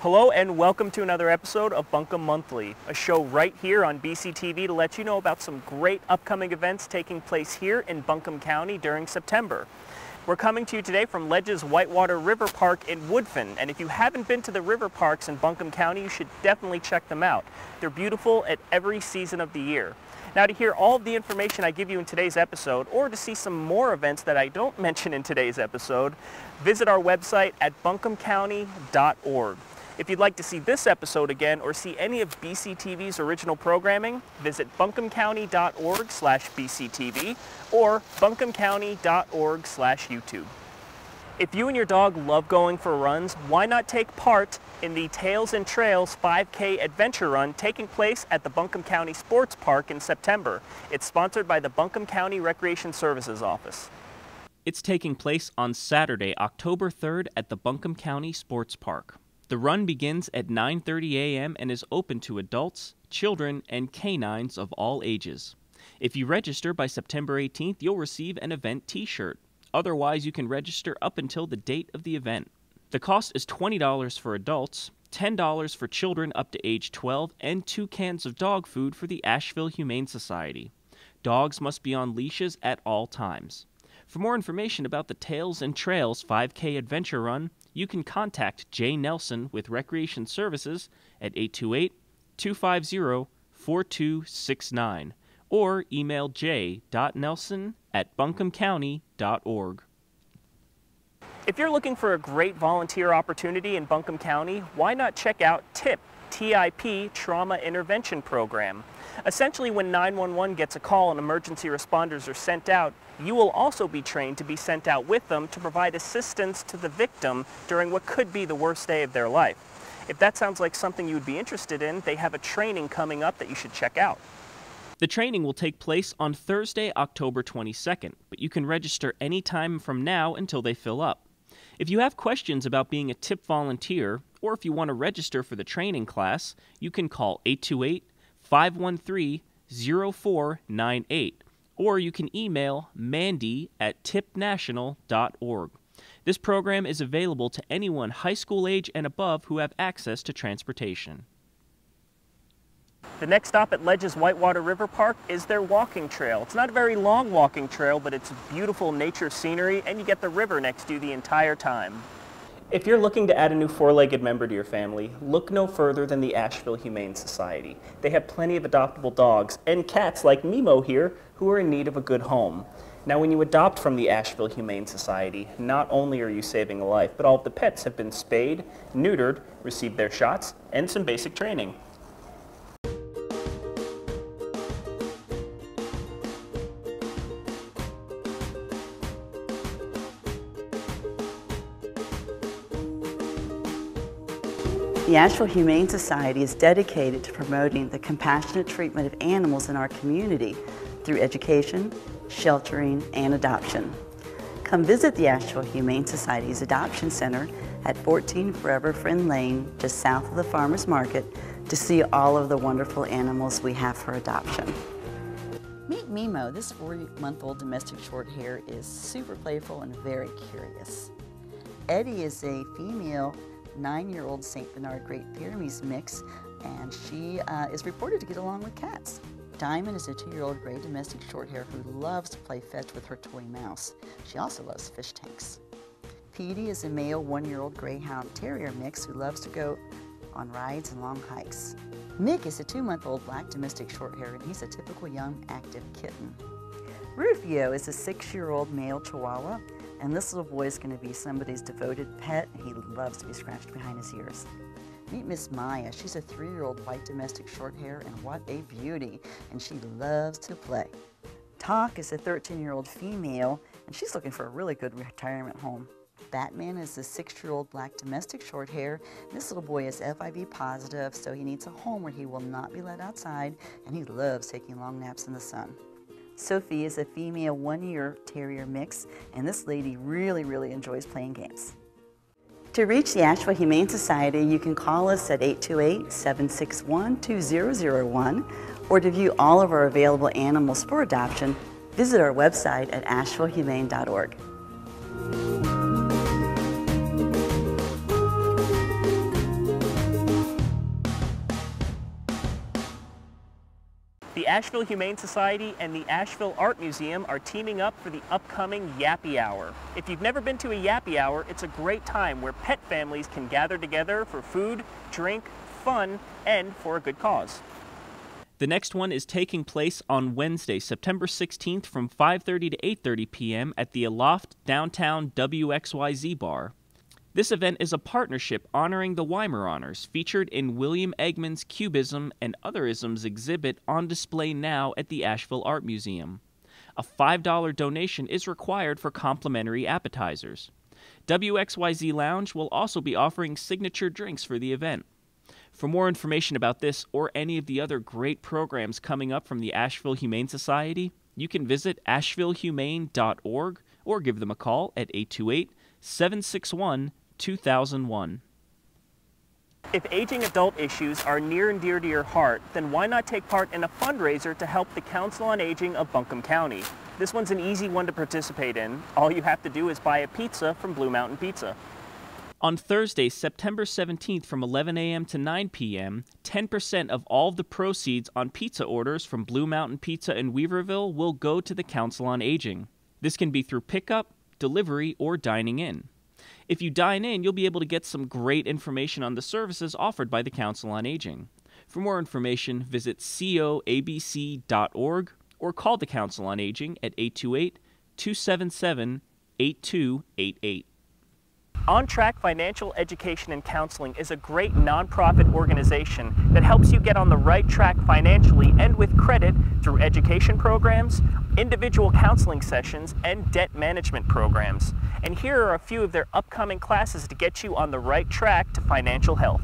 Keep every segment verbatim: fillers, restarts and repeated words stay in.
Hello and welcome to another episode of Buncombe Monthly, a show right here on B C T V to let you know about some great upcoming events taking place here in Buncombe County during September. We're coming to you today from Ledges Whitewater River Park in Woodfin, and if you haven't been to the river parks in Buncombe County, you should definitely check them out. They're beautiful at every season of the year. Now, to hear all of the information I give you in today's episode, or to see some more events that I don't mention in today's episode, visit our website at buncombe county dot org. If you'd like to see this episode again or see any of B C T V's original programming, visit buncombe county dot org slash B C T V or buncombe county dot org slash YouTube. If you and your dog love going for runs, why not take part in the Tails and Trails five K Adventure Run taking place at the Buncombe County Sports Park in September. It's sponsored by the Buncombe County Recreation Services Office. It's taking place on Saturday, October third at the Buncombe County Sports Park. The run begins at nine thirty a m and is open to adults, children, and canines of all ages. If you register by September eighteenth, you'll receive an event t-shirt. Otherwise, you can register up until the date of the event. The cost is twenty dollars for adults, ten dollars for children up to age twelve, and two cans of dog food for the Asheville Humane Society. Dogs must be on leashes at all times. For more information about the Tails and Trails five K Adventure Run, you can contact Jay Nelson with Recreation Services at eight two eight, two five zero, four two six nine. Or email j dot nelson at buncombe county dot org. If you're looking for a great volunteer opportunity in Buncombe County, why not check out TIP, T I P, Trauma Intervention Program. Essentially, when nine one one gets a call and emergency responders are sent out, you will also be trained to be sent out with them to provide assistance to the victim during what could be the worst day of their life. If that sounds like something you would be interested in, they have a training coming up that you should check out. The training will take place on Thursday, October twenty-second, but you can register any time from now until they fill up. If you have questions about being a TIP volunteer, or if you want to register for the training class, you can call eight two eight, five one three, zero four nine eight, or you can email Mandy at tip national dot org. This program is available to anyone high school age and above who have access to transportation. The next stop at Ledges Whitewater River Park is their walking trail. It's not a very long walking trail, but it's beautiful nature scenery, and you get the river next to you the entire time. If you're looking to add a new four-legged member to your family, look no further than the Asheville Humane Society. They have plenty of adoptable dogs and cats like Mimo here who are in need of a good home. Now, when you adopt from the Asheville Humane Society, not only are you saving a life, but all of the pets have been spayed, neutered, received their shots, and some basic training. The Asheville Humane Society is dedicated to promoting the compassionate treatment of animals in our community through education, sheltering, and adoption. Come visit the Asheville Humane Society's Adoption Center at fourteen Forever Friend Lane, just south of the Farmers Market, to see all of the wonderful animals we have for adoption. Meet Mimo. This four-month-old domestic short-hair is super playful and very curious. Eddie is a female nine-year-old Saint Bernard Great Pyrenees mix, and she uh, is reported to get along with cats. Diamond is a two-year-old gray domestic shorthair who loves to play fetch with her toy mouse. She also loves fish tanks. Petey is a male one-year-old greyhound terrier mix who loves to go on rides and long hikes. Nick is a two-month-old black domestic shorthair, and he's a typical young, active kitten. Rufio is a six-year-old male chihuahua, and this little boy is going to be somebody's devoted pet. He loves to be scratched behind his ears. Meet Miss Maya. She's a three-year-old white domestic shorthair, and what a beauty. And she loves to play. Talk is a thirteen-year-old female, and she's looking for a really good retirement home. Batman is a six-year-old black domestic shorthair. This little boy is F I V positive, so he needs a home where he will not be let outside, and he loves taking long naps in the sun. Sophie is a female one-year terrier mix, and this lady really, really enjoys playing games. To reach the Asheville Humane Society, you can call us at eight two eight, seven six one, two zero zero one, or to view all of our available animals for adoption, visit our website at asheville humane dot org. The Asheville Humane Society and the Asheville Art Museum are teaming up for the upcoming Yappy Hour. If you've never been to a Yappy Hour, it's a great time where pet families can gather together for food, drink, fun, and for a good cause. The next one is taking place on Wednesday, September sixteenth from five thirty to eight thirty p m at the Aloft Downtown W X Y Z Bar. This event is a partnership honoring the Weimar Honors, featured in William Eggman's Cubism and Otherism's exhibit on display now at the Asheville Art Museum. A five dollar donation is required for complimentary appetizers. W X Y Z Lounge will also be offering signature drinks for the event. For more information about this or any of the other great programs coming up from the Asheville Humane Society, you can visit asheville humane dot org or give them a call at eight two eight, seven six one, two thousand one. If aging adult issues are near and dear to your heart, then why not take part in a fundraiser to help the Council on Aging of Buncombe County? This one's an easy one to participate in. All you have to do is buy a pizza from Blue Mountain Pizza. On Thursday, September seventeenth from eleven a m to nine p m, ten percent of all of the proceeds on pizza orders from Blue Mountain Pizza in Weaverville will go to the Council on Aging. This can be through pickup, delivery, or dining in. If you dine in, you'll be able to get some great information on the services offered by the Council on Aging. For more information, visit coabc dot org or call the Council on Aging at eight two eight, two seven seven, eight two eight eight. On Track Financial Education and Counseling is a great nonprofit organization that helps you get on the right track financially and with credit through education programs, individual counseling sessions, and debt management programs. And here are a few of their upcoming classes to get you on the right track to financial health.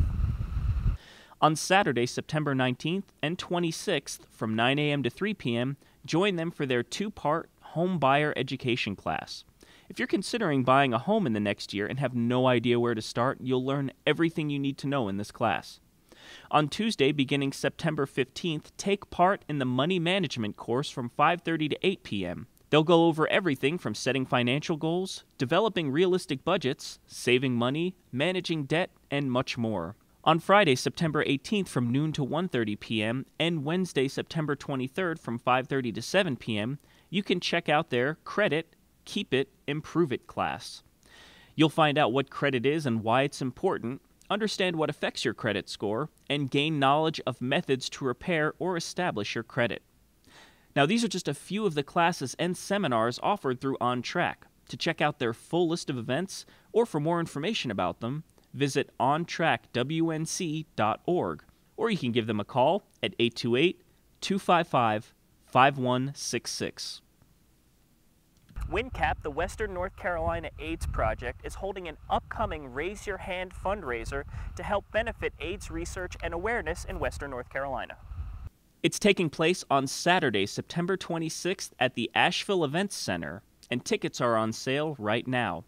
On Saturday, September nineteenth and twenty-sixth from nine a m to three p m, join them for their two-part home buyer education class. If you're considering buying a home in the next year and have no idea where to start, you'll learn everything you need to know in this class. On Tuesday, beginning September fifteenth, take part in the Money Management course from five thirty to eight p m They'll go over everything from setting financial goals, developing realistic budgets, saving money, managing debt, and much more. On Friday, September eighteenth from noon to one thirty p m and Wednesday, September twenty-third from five thirty to seven p m, you can check out their Credit, Keep It, Improve It class. You'll find out what credit is and why it's important, understand what affects your credit score, and gain knowledge of methods to repair or establish your credit. Now, these are just a few of the classes and seminars offered through On Track. To check out their full list of events or for more information about them, visit on track w n c dot org, or you can give them a call at eight two eight, two five five, five one six six. WinCap, the Western North Carolina AIDS Project, is holding an upcoming Raise Your Hand fundraiser to help benefit AIDS research and awareness in Western North Carolina. It's taking place on Saturday, September twenty-sixth at the Asheville Events Center, and tickets are on sale right now.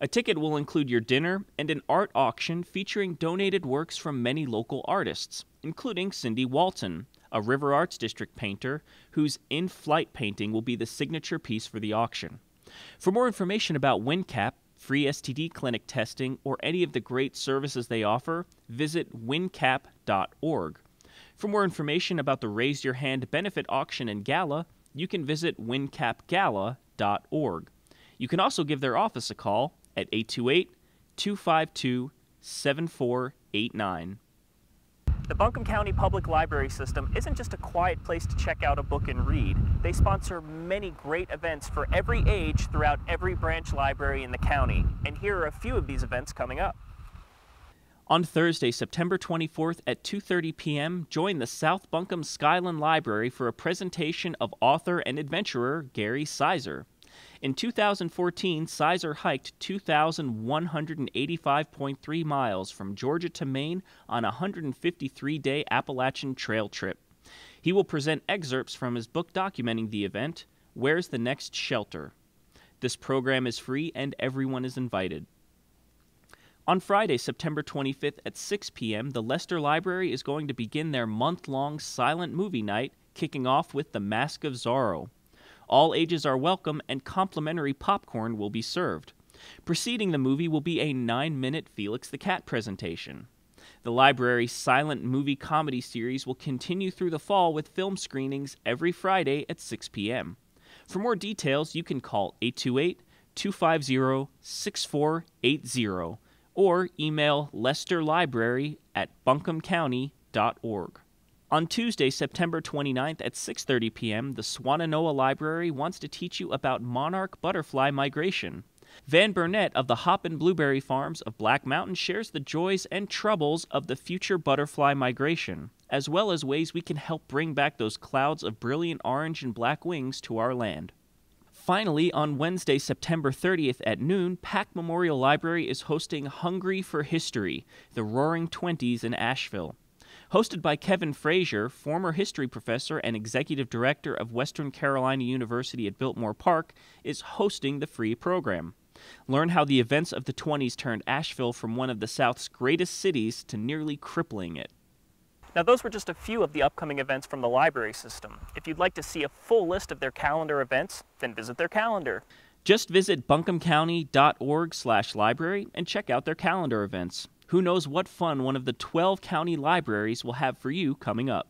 A ticket will include your dinner and an art auction featuring donated works from many local artists, including Cindy Walton, a River Arts District painter whose in-flight painting will be the signature piece for the auction. For more information about WinCap, free S T D clinic testing, or any of the great services they offer, visit win cap dot org. For more information about the Raise Your Hand benefit auction and gala, you can visit win cap gala dot org. You can also give their office a call at eight two eight, two five two, seven four eight nine. The Buncombe County Public Library System isn't just a quiet place to check out a book and read. They sponsor many great events for every age throughout every branch library in the county. And here are a few of these events coming up. On Thursday, September twenty-fourth at two thirty p m, join the South Buncombe Skyland Library for a presentation of author and adventurer Gary Sizer. In two thousand fourteen, Sizer hiked two thousand one hundred eighty-five point three miles from Georgia to Maine on a one hundred fifty-three day Appalachian Trail trip. He will present excerpts from his book documenting the event, Where's the Next Shelter? This program is free and everyone is invited. On Friday, September twenty-fifth at six p m, the Lester Library is going to begin their month-long silent movie night, kicking off with The Mask of Zorro. All ages are welcome and complimentary popcorn will be served. Preceding the movie will be a nine minute Felix the Cat presentation. The library's silent movie comedy series will continue through the fall with film screenings every Friday at six p m For more details, you can call eight two eight, two five zero, six four eight zero or email lesterlibrary at buncombe county dot org. On Tuesday, September twenty-ninth at six thirty p m, the Swannanoa Library wants to teach you about monarch butterfly migration. Van Burnett of the Hop and Blueberry Farms of Black Mountain shares the joys and troubles of the future butterfly migration, as well as ways we can help bring back those clouds of brilliant orange and black wings to our land. Finally, on Wednesday, September thirtieth at noon, Pack Memorial Library is hosting Hungry for History, the Roaring Twenties in Asheville. Hosted by Kevin Frazier, former history professor and executive director of Western Carolina University at Biltmore Park, is hosting the free program. Learn how the events of the twenties turned Asheville from one of the South's greatest cities to nearly crippling it. Now, those were just a few of the upcoming events from the library system. If you'd like to see a full list of their calendar events, then visit their calendar. Just visit buncombe county dot org slash library and check out their calendar events. Who knows what fun one of the twelve county libraries will have for you coming up.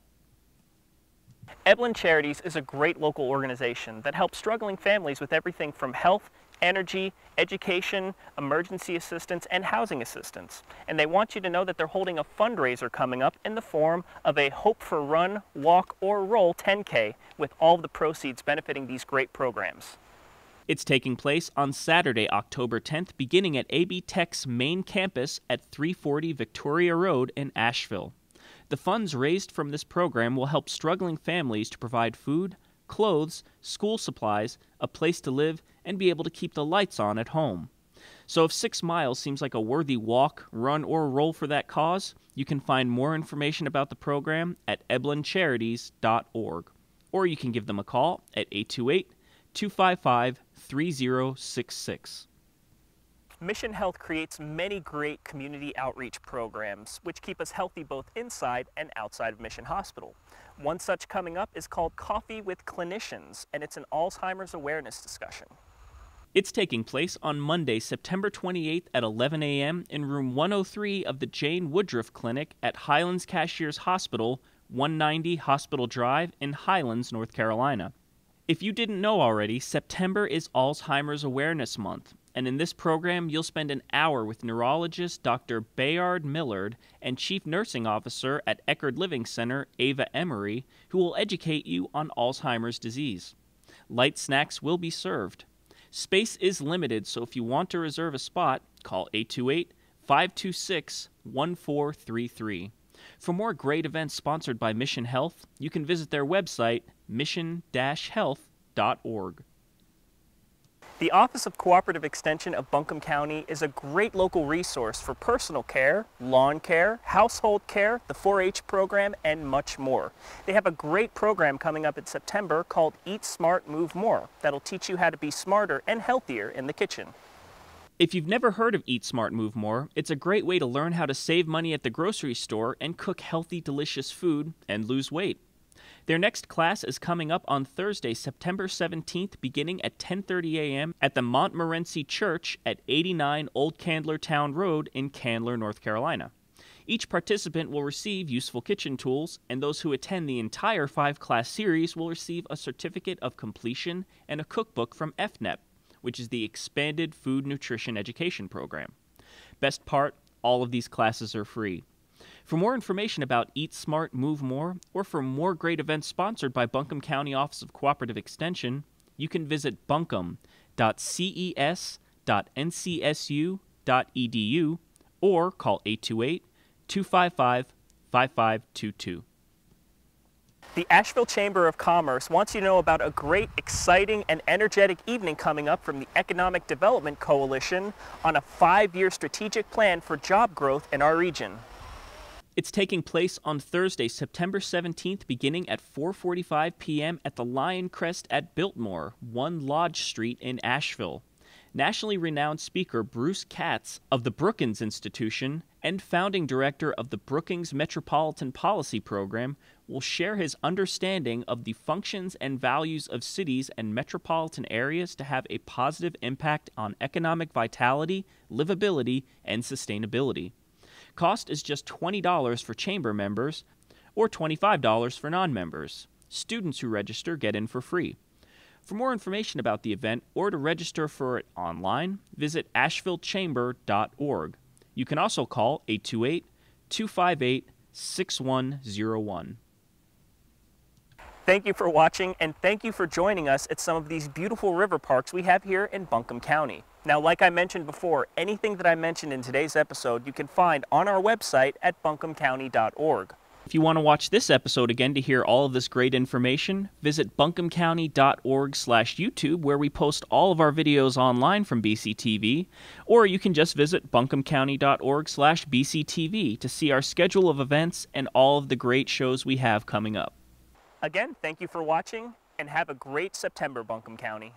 Eblin Charities is a great local organization that helps struggling families with everything from health, energy, education, emergency assistance, and housing assistance. And they want you to know that they're holding a fundraiser coming up in the form of a Hope for Run, Walk, or Roll ten K, with all of the proceeds benefiting these great programs. It's taking place on Saturday, October tenth, beginning at A B Tech's main campus at three forty Victoria Road in Asheville. The funds raised from this program will help struggling families to provide food, clothes, school supplies, a place to live, and be able to keep the lights on at home. So if six miles seems like a worthy walk, run, or roll for that cause, you can find more information about the program at eblin charities dot org. Or you can give them a call at eight two eight, two five five, three zero six six. Mission Health creates many great community outreach programs which keep us healthy both inside and outside of Mission Hospital. One such coming up is called Coffee with Clinicians, and it's an Alzheimer's awareness discussion. It's taking place on Monday, September twenty-eighth at eleven a m in room one oh three of the Jane Woodruff Clinic at Highlands Cashiers Hospital, one ninety Hospital Drive in Highlands, North Carolina. If you didn't know already, September is Alzheimer's Awareness Month. And in this program, you'll spend an hour with neurologist Doctor Bayard Millard and Chief Nursing Officer at Eckerd Living Center, Ava Emery, who will educate you on Alzheimer's disease. Light snacks will be served. Space is limited, so if you want to reserve a spot, call eight two eight, five two six, one four three three. For more great events sponsored by Mission Health, you can visit their website, mission dash health dot org. The Office of Cooperative Extension of Buncombe County is a great local resource for personal care, lawn care, household care, the four H program, and much more. They have a great program coming up in September called Eat Smart, Move More that'll teach you how to be smarter and healthier in the kitchen. If you've never heard of Eat Smart, Move More, it's a great way to learn how to save money at the grocery store and cook healthy, delicious food and lose weight. Their next class is coming up on Thursday, September seventeenth, beginning at ten thirty a m at the Montmorency Church at eighty-nine Old Candler Town Road in Candler, North Carolina. Each participant will receive useful kitchen tools, and those who attend the entire five-class series will receive a certificate of completion and a cookbook from F N E P, which is the Expanded Food Nutrition Education Program. Best part, all of these classes are free. For more information about Eat Smart, Move More, or for more great events sponsored by Buncombe County Office of Cooperative Extension, you can visit buncombe dot c e s dot n c s u dot e d u or call eight two eight, two five five, five five two two. The Asheville Chamber of Commerce wants you to know about a great, exciting, and energetic evening coming up from the Economic Development Coalition on a five-year strategic plan for job growth in our region. It's taking place on Thursday, September seventeenth, beginning at four forty-five p m at the Lion Crest at Biltmore, one Lodge Street in Asheville. Nationally renowned speaker Bruce Katz of the Brookings Institution and founding director of the Brookings Metropolitan Policy Program will share his understanding of the functions and values of cities and metropolitan areas to have a positive impact on economic vitality, livability, and sustainability. Cost is just twenty dollars for chamber members or twenty-five dollars for non-members. Students who register get in for free. For more information about the event or to register for it online, visit asheville chamber dot org. You can also call eight two eight, two five eight, six one zero one. Thank you for watching, and thank you for joining us at some of these beautiful river parks we have here in Buncombe County. Now, like I mentioned before, anything that I mentioned in today's episode you can find on our website at buncombe county dot org. If you want to watch this episode again to hear all of this great information, visit buncombe county dot org slash YouTube, where we post all of our videos online from B C T V, or you can just visit buncombe county dot org slash B C T V to see our schedule of events and all of the great shows we have coming up. Again, thank you for watching, and have a great September, Buncombe County.